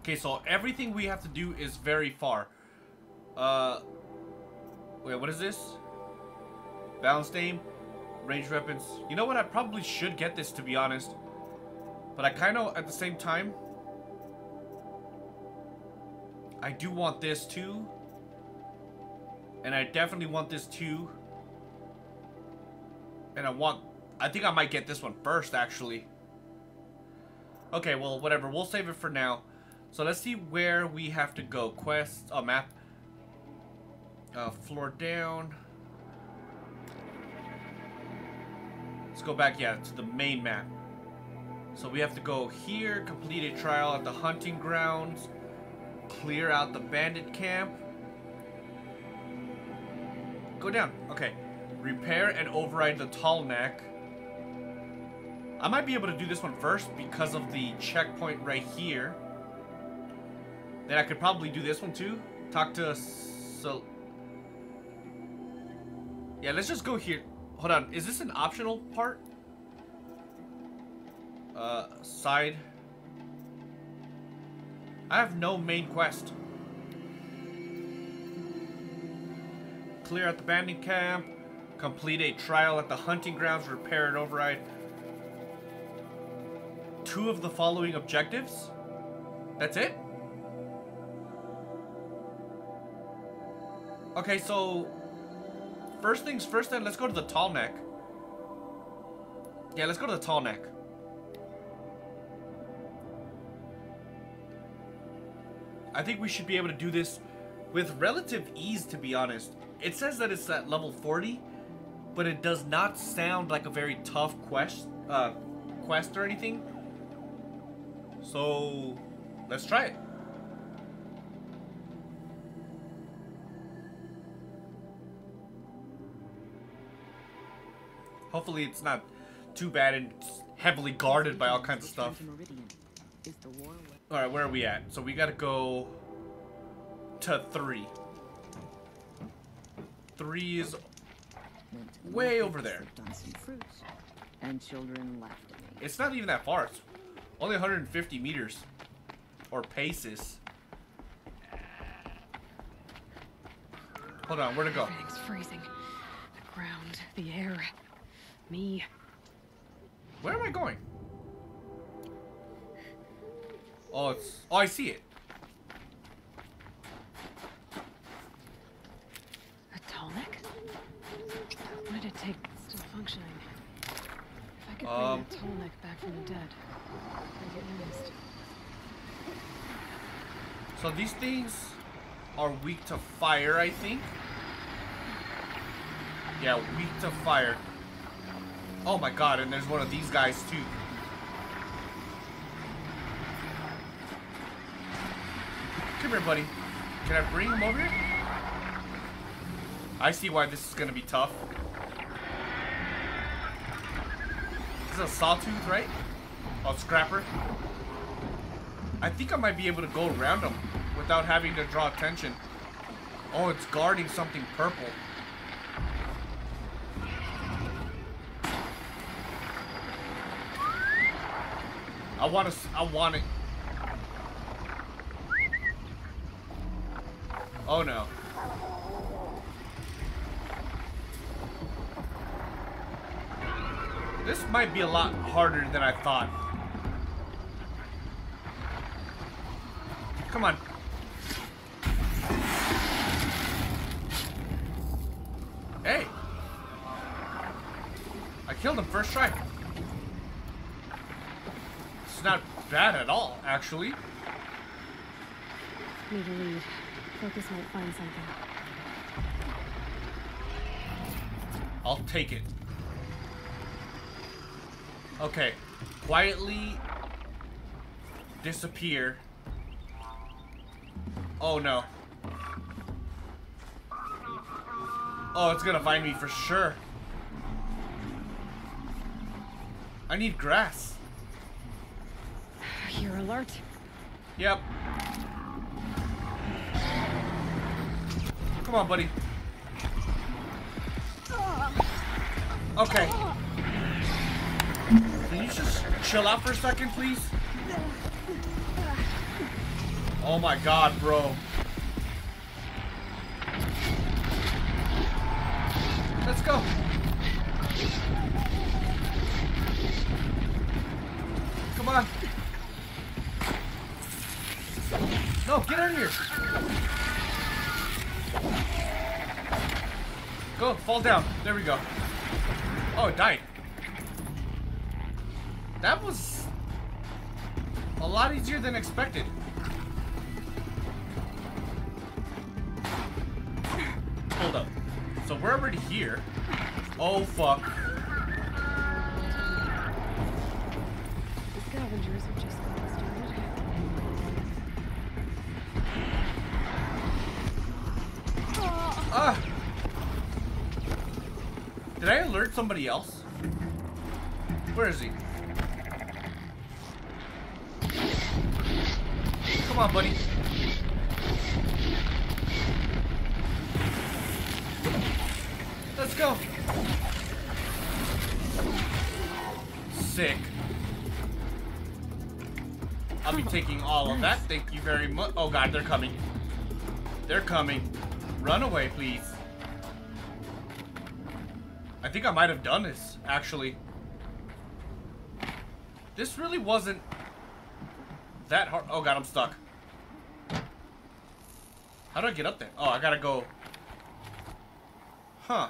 Okay, so everything we have to do is very far. Wait, what is this? Balanced aim, ranged weapons. You know what? I probably should get this, to be honest. But I kind of, at the same time, I do want this too. And I definitely want this too. And I think I might get this one first, actually. Okay, well, whatever. We'll save it for now. So let's see where we have to go. Quest, map. Floor down. Let's go back, yeah, to the main map. So we have to go here, complete a trial at the hunting grounds, clear out the bandit camp. Go down. Okay. Repair and override the Tallneck. I might be able to do this one first because of the checkpoint right here. Then I could probably do this one too. Talk to... So... Yeah, let's just go here. Hold on. Is this an optional part? Side. I have no main quest. Clear out the bandit camp. Complete a trial at the hunting grounds. Repair and override 2 of the following objectives. That's it? Okay, so... First things first, then, let's go to the Tallneck. Yeah, let's go to the Tallneck. I think we should be able to do this with relative ease, to be honest. It says that it's at level 40, but it does not sound like a very tough quest or anything. So, let's try it. Hopefully it's not too bad and heavily guarded by all kinds of stuff. Alright, where are we at? So we gotta go to 3. 3 is way over there. It's not even that far. It's only 150 meters. Or paces. Hold on, where to go? It's freezing. The ground, the air. Me. Where am I going? Oh, it's... Oh, I see it. A Tallneck? What did it take? It's still functioning. If I could bring the Tallneck back from the dead, I'd get noticed. So these things are weak to fire, I think. Yeah, weak to fire. Oh my god, and there's one of these guys too. Come here, buddy. Can I bring him over here? I see why this is gonna be tough. This is a sawtooth, right? Oh, scrapper. I think I might be able to go around him without having to draw attention. Oh, it's guarding something purple. I want it. Oh no. This might be a lot harder than I thought. Come on. Hey. I killed him first try. It's not bad at all, actually. Need a lead. Focus might find something. I'll take it. Okay. Quietly disappear. Oh no. Oh, it's gonna find me for sure. I need grass. You're alert. Yep. Come on, buddy. Okay. Can you just chill out for a second, please? Oh my god, bro. Let's go. Come on. No, get in here. Go, fall down. There we go. Oh, it died. That was a lot easier than expected. Hold up. So we're already here. Oh, fuck. The scavengers are just getting started. Ah! Did I alert somebody else? Where is he? Come on, buddy. Let's go. Sick. I'll be taking all of that. Thank you very much. Oh god, they're coming. They're coming. Run away, please. I think I might have done this, actually. This really wasn't that hard. Oh god, I'm stuck. How do I get up there? Oh, I gotta go. Huh.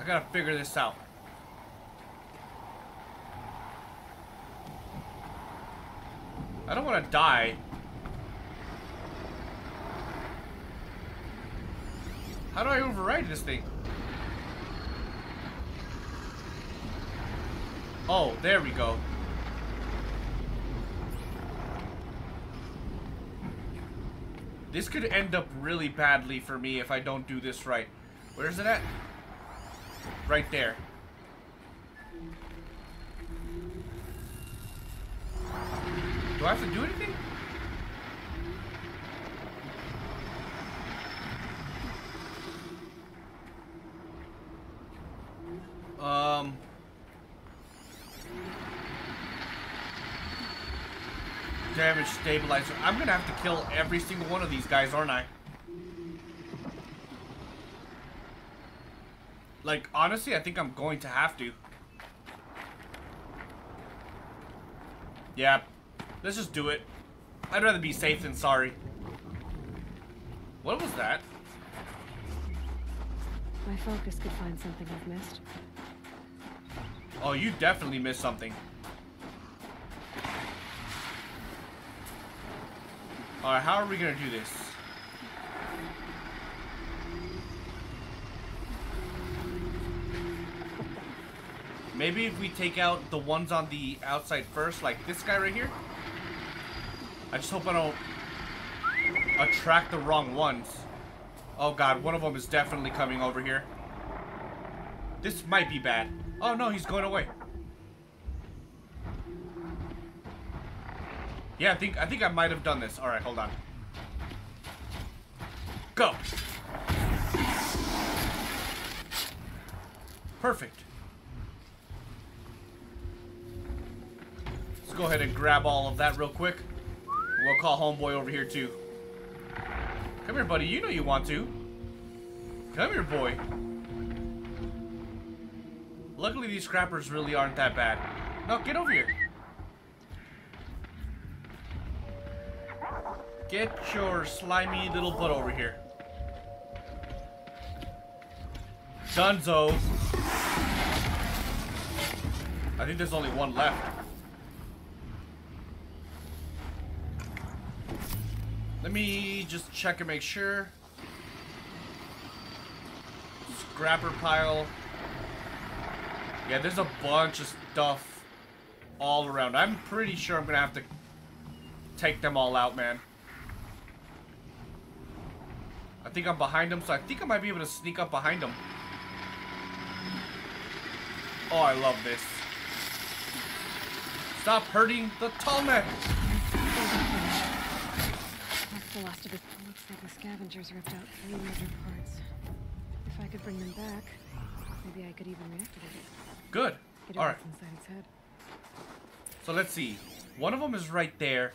I gotta figure this out. I don't want to die. How do I override this thing? Oh, there we go. This could end up really badly for me if I don't do this right. Where is it at? Right there. Do I have to do anything? Damage stabilizer. I'm gonna have to kill every single one of these guys, aren't I? Like, honestly, I think I'm going to have to. Yeah. Let's just do it. I'd rather be safe than sorry. What was that? My focus could find something I've missed. Oh, you definitely missed something. Alright, how are we gonna do this? Maybe if we take out the ones on the outside first, like this guy right here. I just hope I don't attract the wrong ones. Oh god, one of them is definitely coming over here. This might be bad. Oh no, he's going away. Yeah, I think I might have done this. Alright, hold on. Go! Perfect. Let's go ahead and grab all of that real quick. We'll call homeboy over here too. Come here, buddy. You know you want to. Come here, boy. Luckily, these scrappers really aren't that bad. No, get over here. Get your slimy little butt over here. Dunzo. I think there's only one left. Let me just check and make sure. Scrapper pile. Yeah, there's a bunch of stuff all around. I'm pretty sure I'm gonna have to take them all out, man. I think I'm behind him, so I think I might be able to sneak up behind him. Oh, I love this. Stop hurting the Tallneck! That's the last of it. Looks like the scavengers ripped out 3 major parts. If I could bring them back, maybe I could even reactivate it. Good. All right. Inside its head. So let's see. One of them is right there.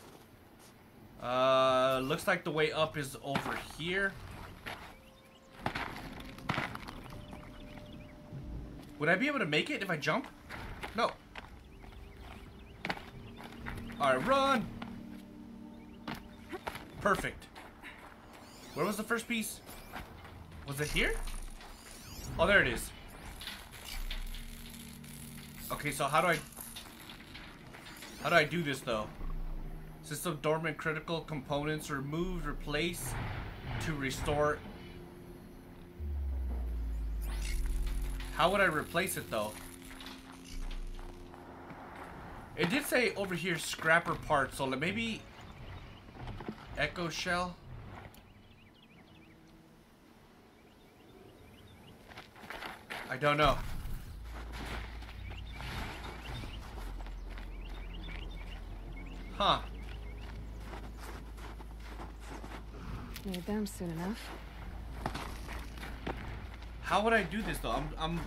Looks like the way up is over here. Would I be able to make it if I jump? No. Alright, run! Perfect. Where was the first piece? Was it here? Oh, there it is. Okay, so how do I do this though? System dormant critical components removed, replace to restore. How would I replace it though? It did say over here scrapper parts, so maybe echo shell. I don't know. Huh. Need them soon enough. How would I do this though? I'm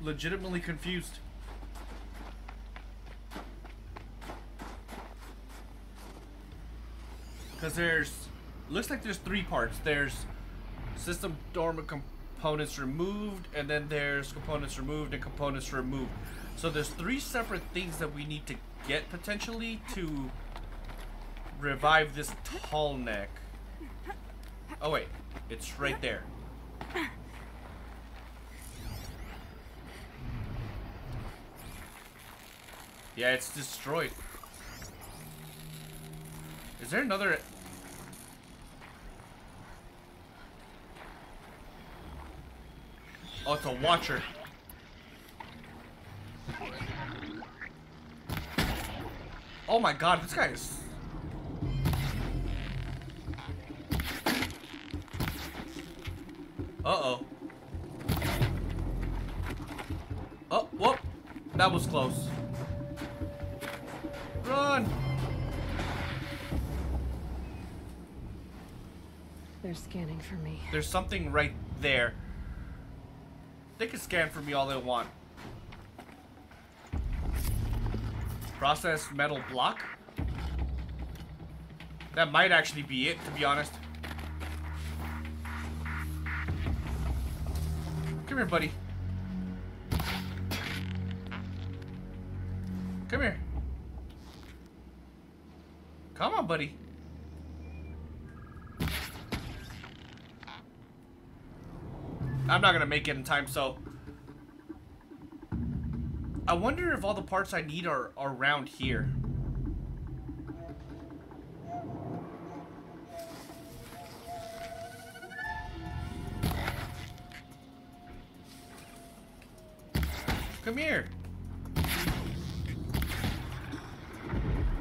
legitimately confused. Cause looks like there's three parts. There's system dormant components removed, and then there's components removed and components removed. So there's three separate things that we need to get potentially to revive this Tallneck. Oh wait, it's right there. Yeah, it's destroyed. Is there another? Oh, it's a watcher. Oh my god, this guy is... Uh-oh. Oh, whoop. That was close. Run! They're scanning for me. There's something right there. They can scan for me all they want. Processed metal block? That might actually be it, to be honest. Come here, buddy. Come here. Come on, buddy. I'm not gonna make it in time, so... I wonder if all the parts I need are around here. Come here.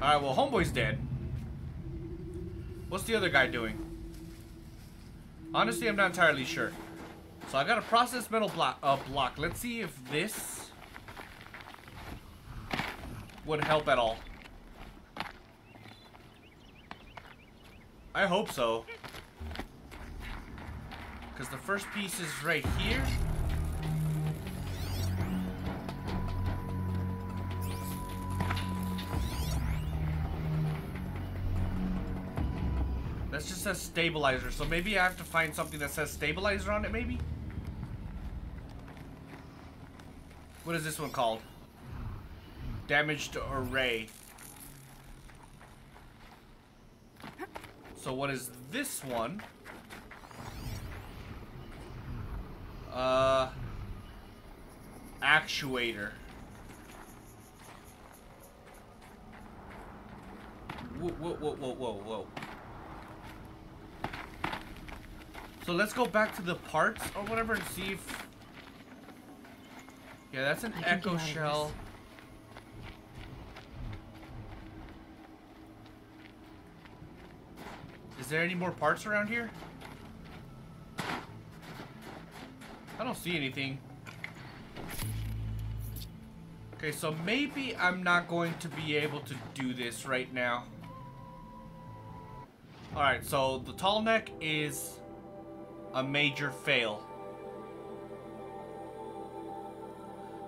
Alright, well, homeboy's dead. What's the other guy doing? Honestly, I'm not entirely sure. So I got a processed metal block. Let's see if this... would help at all. I hope so. Because the first piece is right here. That just says stabilizer. So maybe I have to find something that says stabilizer on it, maybe? What is this one called? Damaged array. So what is this one? Actuator. Whoa. So let's go back to the parts or whatever and see if... Yeah, that's an echo shell. Is there any more parts around here? I don't see anything. Okay, so maybe I'm not going to be able to do this right now. Alright, so the Tallneck is a major fail.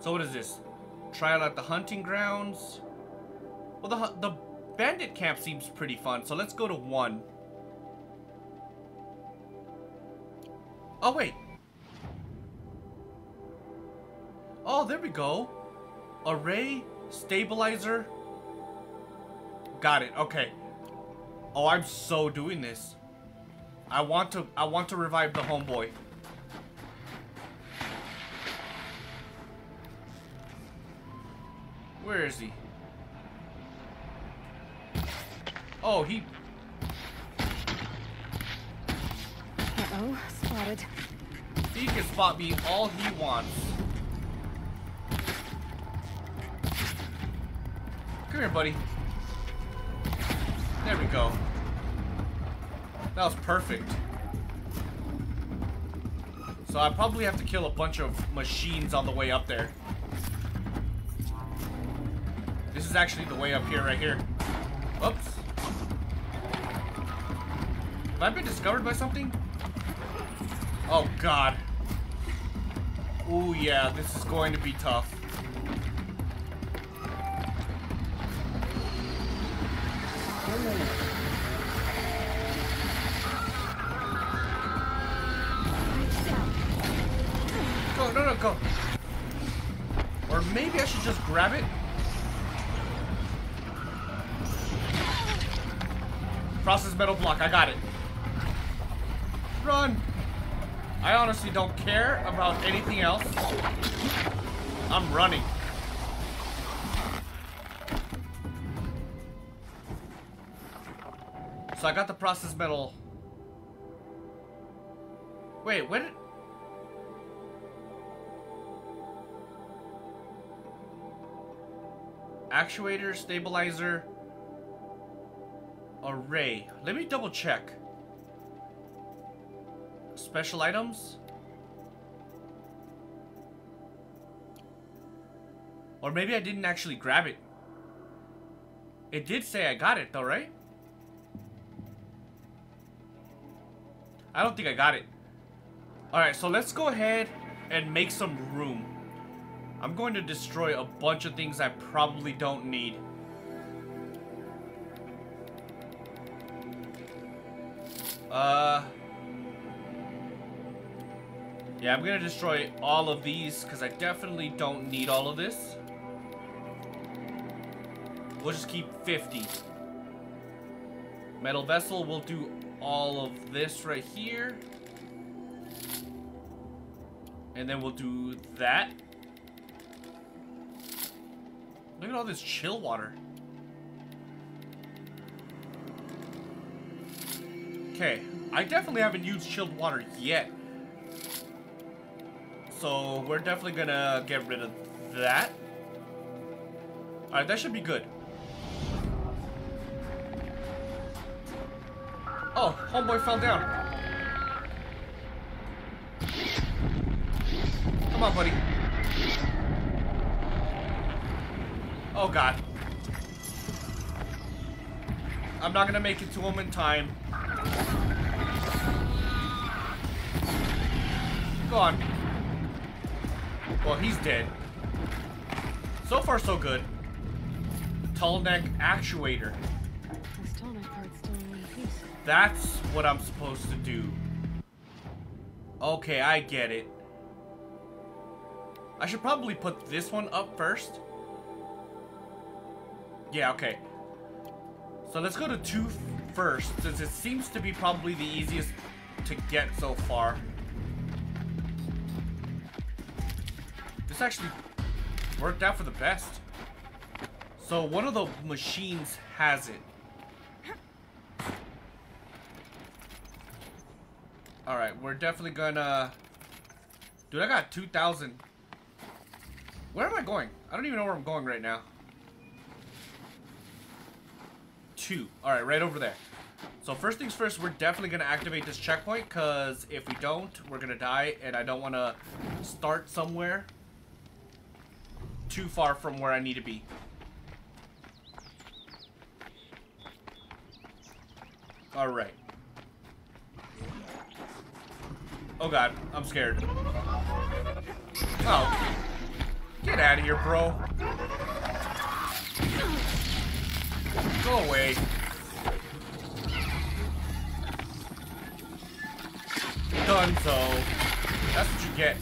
So what is this? Trial at the hunting grounds? Well, the Bandit camp seems pretty fun, so let's go to one. Oh, wait. Oh, there we go. Array, stabilizer. Got it, okay. Oh, I'm so doing this. I want to revive the homeboy. Where is he? Oh, he... Uh-oh, spotted. He can spot me all he wants. Come here, buddy. There we go. That was perfect. So I probably have to kill a bunch of machines on the way up there. This is actually the way up here, right here. Oops. Have I been discovered by something? Oh, God. Ooh, yeah, this is going to be tough. Go, no, no, go. Or maybe I should just grab it. Process metal block, I got it. Run! I honestly don't care about anything else. I'm running. So I got the process metal. Wait, when did... Actuator, stabilizer, array. Let me double check. Special items? Or maybe I didn't actually grab it. It did say I got it though, right? I don't think I got it. Alright, so let's go ahead and make some room. I'm going to destroy a bunch of things I probably don't need. Yeah, I'm gonna destroy all of these because I definitely don't need all of this. We'll just keep 50. Metal vessel, we'll do all of this right here. And then we'll do that. Look at all this chill water. Okay, I definitely haven't used chilled water yet. So we're definitely gonna get rid of that. Alright, that should be good. Oh, homeboy fell down. Come on, buddy. Oh, God. I'm not gonna make it to him in time. Go on. Well, he's dead. So far, so good. Tallneck actuator. This Tallneck card's still in use. That's what I'm supposed to do. Okay, I get it. I should probably put this one up first. Yeah, okay. So let's go to two first, since it seems to be probably the easiest to get so far. This actually worked out for the best. So one of the machines has it. Alright, we're definitely gonna... Dude, I got 2,000. Where am I going? I don't even know where I'm going right now. Two. Alright, right over there. So first things first, we're definitely going to activate this checkpoint, because if we don't, we're going to die, and I don't want to start somewhere too far from where I need to be. Alright. Oh God, I'm scared. Oh. Get out of here, bro. Go away. Dunzo. That's what you get.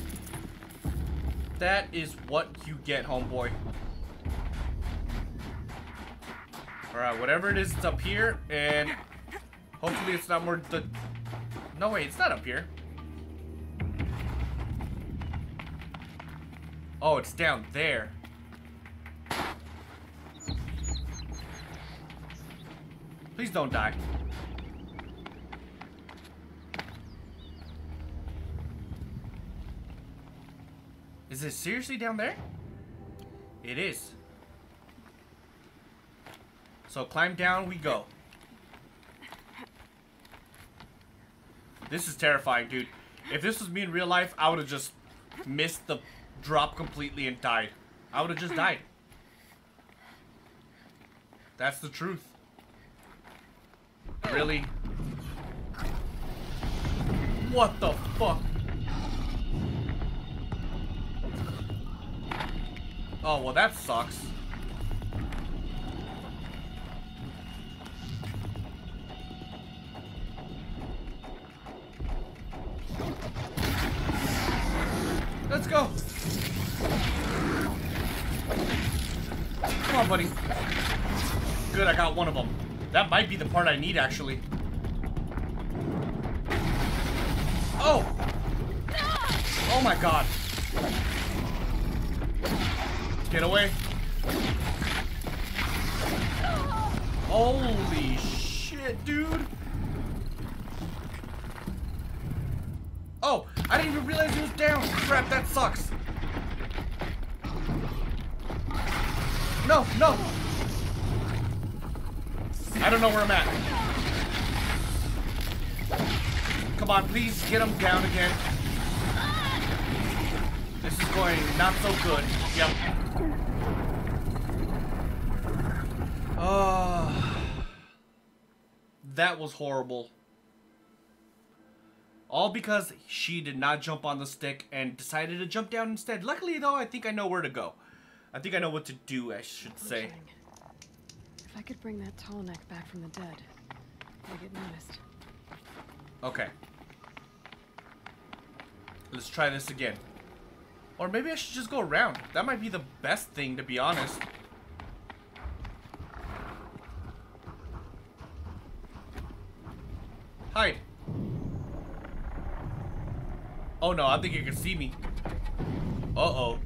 That is what you get, homeboy. Alright, whatever it is, it's up here, and hopefully it's not more the... No, wait, it's not up here. Oh, it's down there. Please don't die. Is it seriously down there? It is. So climb down we go. This is terrifying, dude. If this was me in real life, I would have just missed the drop completely and died. I would have just died. That's the truth. Really? What the fuck? Oh, well that sucks. Let's go. Come on, buddy. Good, I got one of them. That might be the part I need, actually. Oh! Oh my god. Get away. Holy shit, dude. Oh, I didn't even realize it was down. Crap, that sucks. No, no. I don't know where I'm at. Come on, please get him down again. This is going not so good. Yep. That was horrible. All because she did not jump on the stick and decided to jump down instead. Luckily, though, I think I know where to go. I think I know what to do, I should say. If I could bring that Tallneck back from the dead, I'd get noticed. Okay. Let's try this again. Or maybe I should just go around. That might be the best thing, to be honest. Hide. Oh no, I think you can see me. Uh-oh.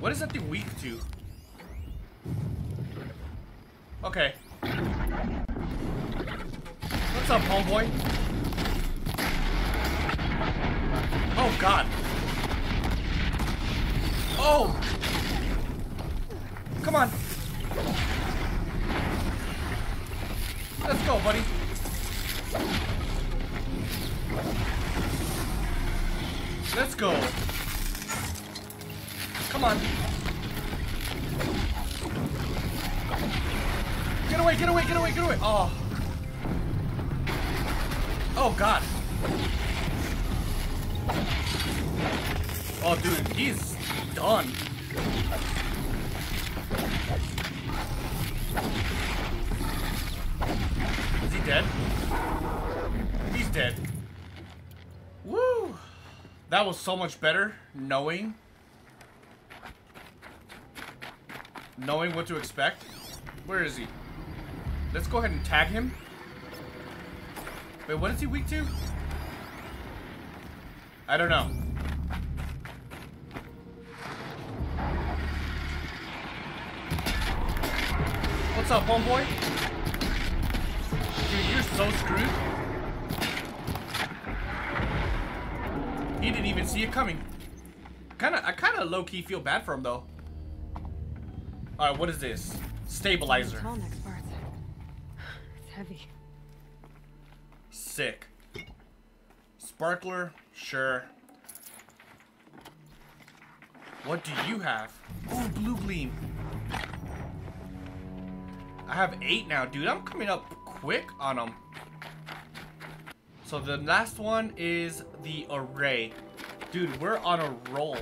What is that thing weak to? Okay. What's up, homeboy? Oh god. Oh! Come on. Let's go, buddy. Let's go. Come on. Get away, get away, get away, get away. Oh. Oh, God. Oh, dude, he's done. Is he dead? He's dead. Woo! That was so much better, knowing what to expect. Where is he? Let's go ahead and tag him. Wait, what is he weak to? I don't know. What's up, homeboy? Dude, you're so screwed. He didn't even see it coming. I kinda low-key feel bad for him, though. Alright, what is this? Stabilizer. It's heavy. Sick. Sparkler, sure. What do you have? Ooh, blue gleam. I have 8 now, dude. I'm coming up quick on them. So the last one is the array. Dude, we're on a roll.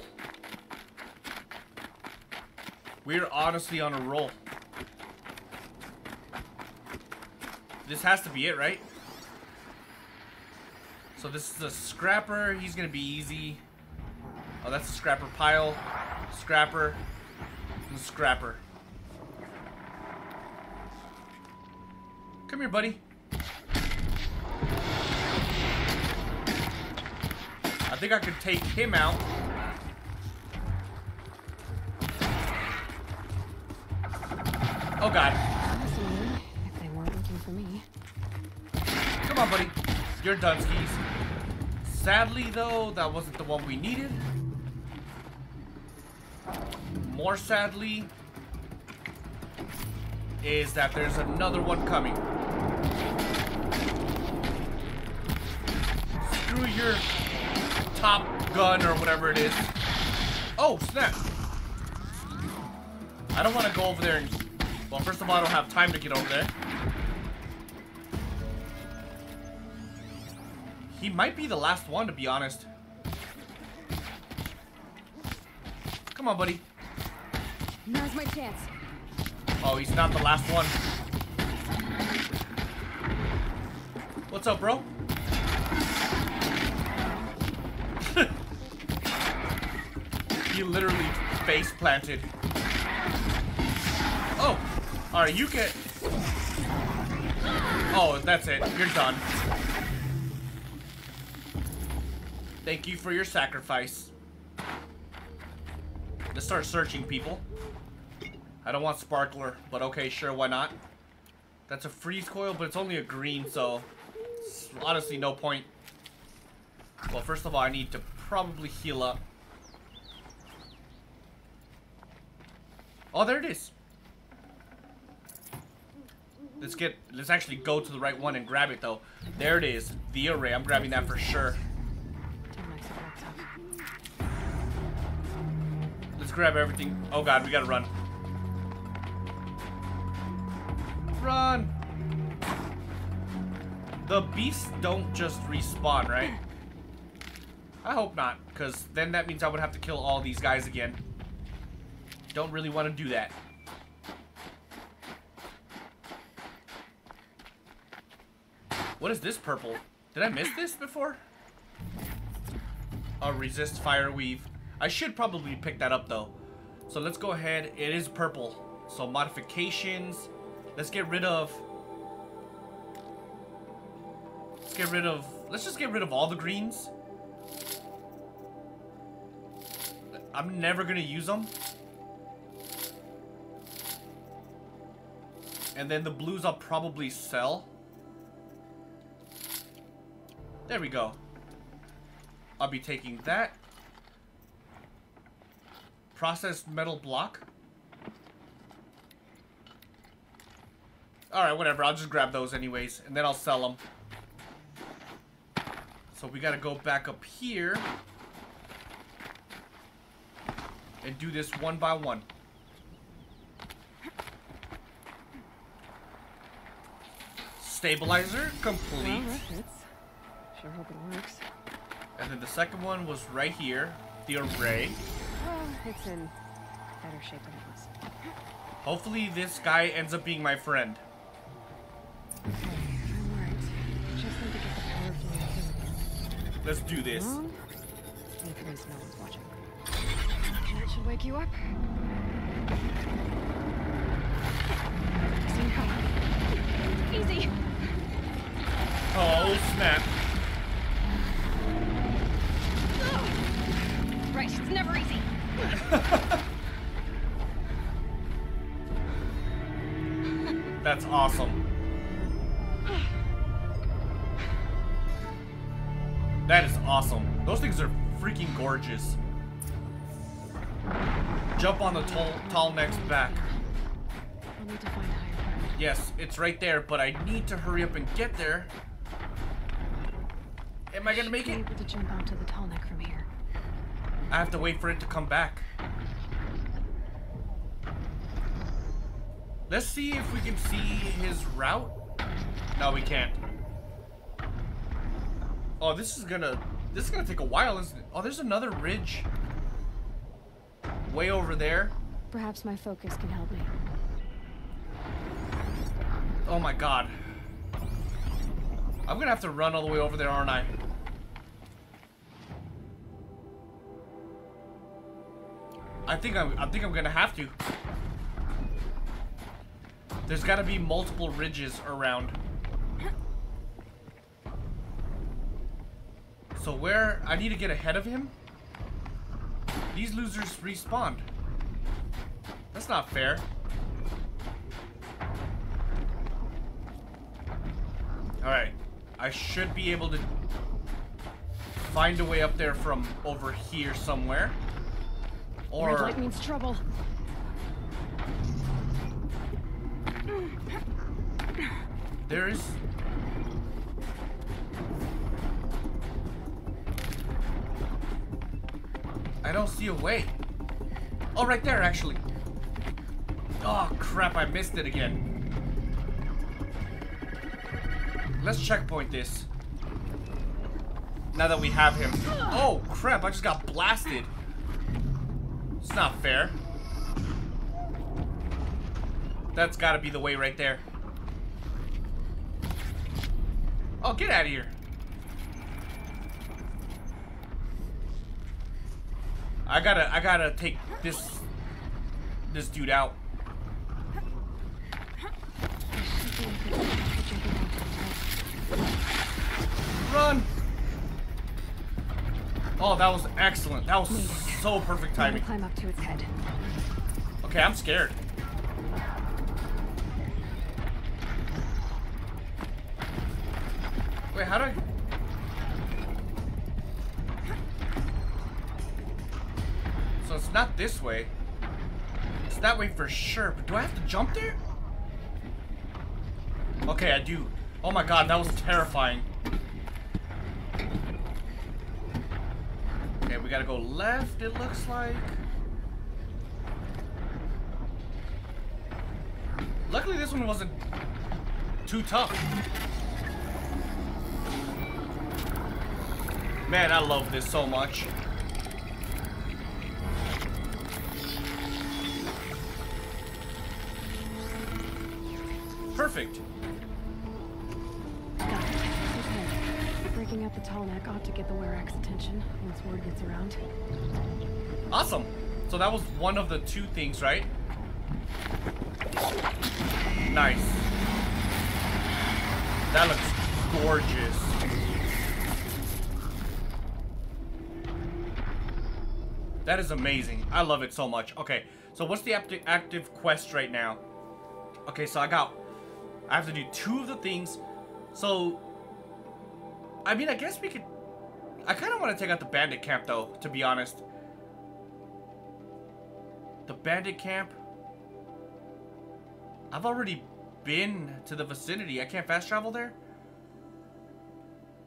We're honestly on a roll. This has to be it, right? So this is a scrapper. He's going to be easy. Oh, that's a scrapper pile. Scrapper. And scrapper. Come here, buddy. I think I could take him out. Oh, God. Come on, buddy. You're done, skis. Sadly, though, that wasn't the one we needed. More sadly is that there's another one coming. Screw your Top Gun or whatever it is. Oh, snap. I don't want to go over there and... Well, first of all, I don't have time to get over there. He might be the last one, to be honest. Come on, buddy. Now's my chance. Oh, he's not the last one. What's up, bro? He literally face planted. Oh, all right, you get. Oh, that's it. You're done. Thank you for your sacrifice. Let's start searching, people. I don't want sparkler, but okay, sure, why not? That's a freeze coil, but it's only a green, so it's honestly no point. Well, first of all, I need to probably heal up. Oh, there it is. Let's actually go to the right one and grab it, though. There it is, the array. I'm grabbing that for sure. Let's grab everything. Oh God, we gotta run. Run! The beasts don't just respawn, right? I hope not, because then that means I would have to kill all these guys again. Don't really want to do that. What is this purple? Did I miss this before? Oh, resist fire weave. I should probably pick that up, though. So let's go ahead. It is purple. So modifications. Let's just get rid of all the greens. I'm never going to use them. And then the blues I'll probably sell. There we go. I'll be taking that. Processed metal block. Alright, whatever. I'll just grab those anyways. And then I'll sell them. So we gotta go back up here. And do this one by one. Stabilizer complete. Well, sure hope it works. And then the second one was right here. The array. It's in better shape than it was. Hopefully this guy ends up being my friend. Okay, I'm right. Just need to get the power flow again. Let's do this. No one's watching. That should wake you up. Easy. Oh snap. Right, it's never easy. That's awesome. That is awesome. Those things are freaking gorgeous. Jump on the Tallneck's back. I need to find higher ground. Yes, it's right there, but I need to hurry up and get there. Am I gonna make it? Able to jump onto the Tallneck from here. I have to wait for it to come back. Let's see if we can see his route. No, we can't. Oh, this is gonna take a while, isn't it? Oh, there's another ridge way over there. Perhaps my focus can help me. Oh my god. I'm gonna have to run all the way over there, aren't I? I think I'm gonna have to. There's gotta be multiple ridges around. So where... I need to get ahead of him? These losers respawned. That's not fair. Alright. I should be able to find a way up there from over here somewhere. Or... red light means trouble. There is... I don't see a way. Oh, right there, actually. Oh, crap, I missed it again. Let's checkpoint this. Now that we have him. Oh, crap, I just got blasted. It's not fair. That's gotta be the way right there. Oh, get out of here. I gotta take this dude out. Run! Oh, that was excellent. That was so perfect timing. Climb up to its head. Okay, I'm scared. Wait, how do I? So it's not this way. It's that way for sure, but do I have to jump there? Okay, I do. Oh my god, that was terrifying. Okay, we gotta go left, it looks like. Luckily this one wasn't too tough. Man, I love this so much. Perfect. Got it. Breaking up the Tallneck ought to get the Warak's attention once word gets around. Awesome. So that was one of the two things, right? Nice. That looks gorgeous. That is amazing. I love it so much. Okay, so what's the active quest right now? Okay, so I have to do two of the things. So, I mean, I guess we could... I kind of want to take out the bandit camp, though, to be honest. The bandit camp? I've already been to the vicinity. I can't fast travel there?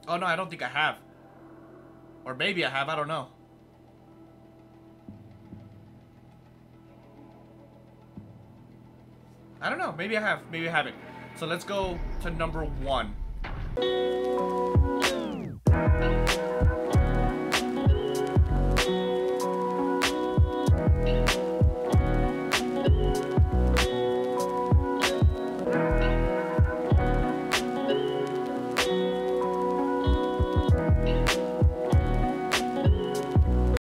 Oh, no, I don't think I have. Or maybe I have. I don't know. I don't know. Maybe I have. Maybe I haven't. So let's go to number 1.